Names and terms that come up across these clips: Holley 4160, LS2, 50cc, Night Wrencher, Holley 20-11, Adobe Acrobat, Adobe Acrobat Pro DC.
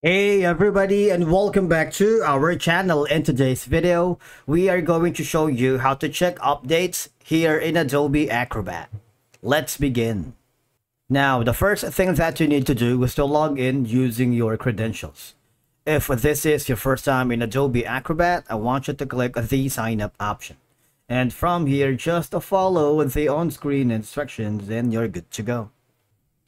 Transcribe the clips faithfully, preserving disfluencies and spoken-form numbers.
Hey everybody, and welcome back to our channel. In today's video, we are going to show you how to check updates here in Adobe Acrobat. Let's begin. Now, the first thing that you need to do is to log in using your credentials. If this is your first time in Adobe Acrobat, I want you to click the sign up option, and from here just follow the on-screen instructions and you're good to go.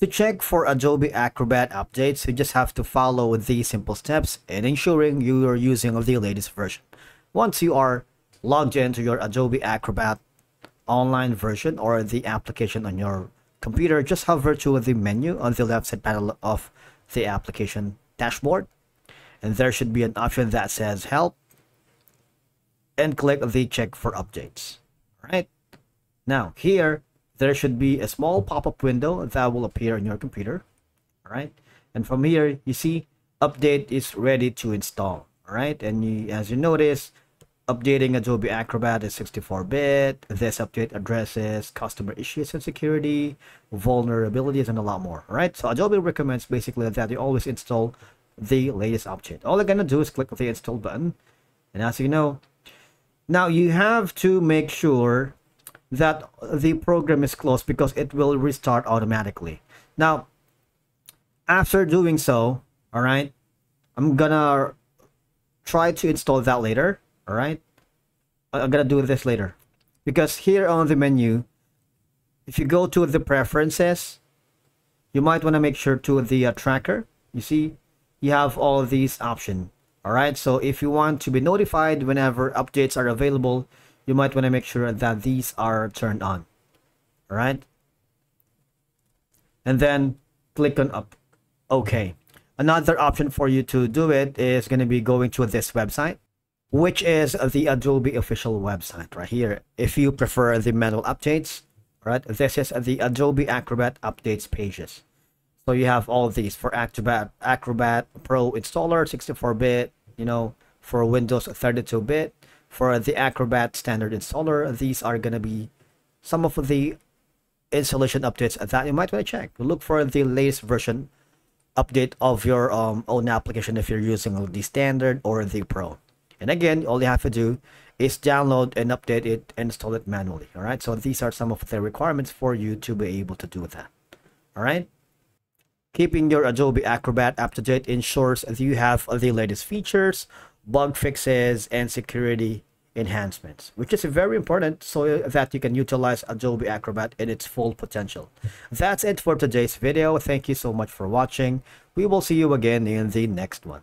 To check for Adobe Acrobat updates, you just have to follow these simple steps and ensuring you are using the latest version. Once you are logged into your Adobe Acrobat online version or the application on your computer, just hover to the menu on the left side panel of the application dashboard. And there should be an option that says help. And click the check for updates. Alright. Now here, there should be a small pop-up window that will appear on your computer. All right, and from here you see update is ready to install. All right, and you, as you notice, updating Adobe Acrobat is sixty-four bit. This update addresses customer issues and security vulnerabilities and a lot more. All right, so Adobe recommends basically that you always install the latest update. All you're gonna do is click the install button, and as you know, now you have to make sure that the program is closed because it will restart automatically. Now, after doing so, all right, I'm gonna try to install that later. All right, I'm gonna do this later because here on the menu, if you go to the preferences, you might want to make sure to the uh, tracker. You see, you have all these options. All right, so if you want to be notified whenever updates are available, you might want to make sure that these are turned on. All right, and then click on up okay. Another option for you to do it is going to be going to this website, which is the Adobe official website right here, if you prefer the manual updates. All right, this is the Adobe Acrobat updates pages, so you have all these for Acrobat Acrobat Pro installer sixty-four bit, you know, for Windows thirty-two bit, for the Acrobat standard installer. These are going to be some of the installation updates that you might want to check. Look for the latest version update of your um, own application if you're using the standard or the pro. And again, all you have to do is download and update it and install it manually. All right, so these are some of the requirements for you to be able to do that. All right, keeping your Adobe Acrobat up to date ensures that you have the latest features, bug fixes, and security enhancements, which is very important so that you can utilize Adobe Acrobat in its full potential. That's it for today's video. Thank you so much for watching. We will see you again in the next one.